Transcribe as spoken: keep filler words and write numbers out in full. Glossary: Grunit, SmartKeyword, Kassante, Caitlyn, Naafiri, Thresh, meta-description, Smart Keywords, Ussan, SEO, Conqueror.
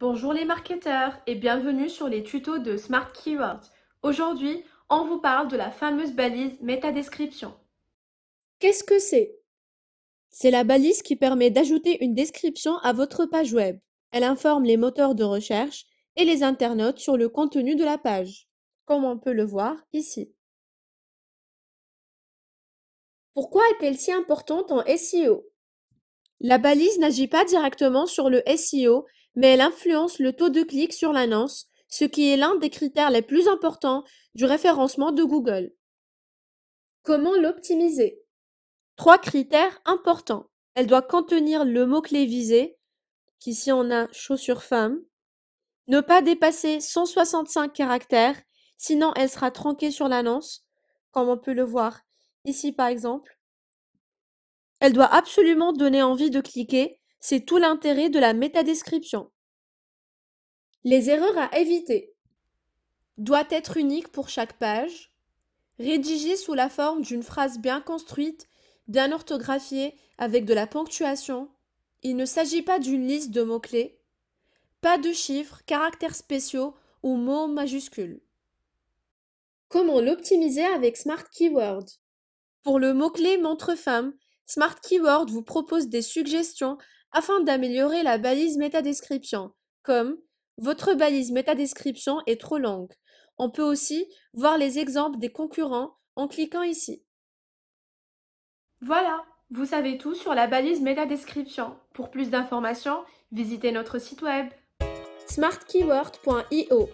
Bonjour les marketeurs et bienvenue sur les tutos de Smart Keywords. Aujourd'hui, on vous parle de la fameuse balise meta-description. Qu'est-ce que c'est? C'est la balise qui permet d'ajouter une description à votre page web. Elle informe les moteurs de recherche et les internautes sur le contenu de la page, comme on peut le voir ici. Pourquoi est-elle si importante en S E O? La balise n'agit pas directement sur le S E O, mais elle influence le taux de clic sur l'annonce, ce qui est l'un des critères les plus importants du référencement de Google. Comment l'optimiser? Trois critères importants. Elle doit contenir le mot-clé visé, qu'ici on a chaussures femmes, ne pas dépasser cent soixante-cinq caractères, sinon elle sera tronquée sur l'annonce, comme on peut le voir ici par exemple. Elle doit absolument donner envie de cliquer, c'est tout l'intérêt de la métadescription. Les erreurs à éviter. Doit être unique pour chaque page. Rédigée sous la forme d'une phrase bien construite, bien orthographiée, avec de la ponctuation. Il ne s'agit pas d'une liste de mots-clés. Pas de chiffres, caractères spéciaux ou mots majuscules. Comment l'optimiser avec Smart Keywords? Pour le mot-clé montre-femme, Smart Keywords vous propose des suggestions afin d'améliorer la balise métadescription, comme « Votre balise métadescription est trop longue ». On peut aussi voir les exemples des concurrents en cliquant ici. Voilà, vous savez tout sur la balise métadescription. Pour plus d'informations, visitez notre site web smart keyword point i o.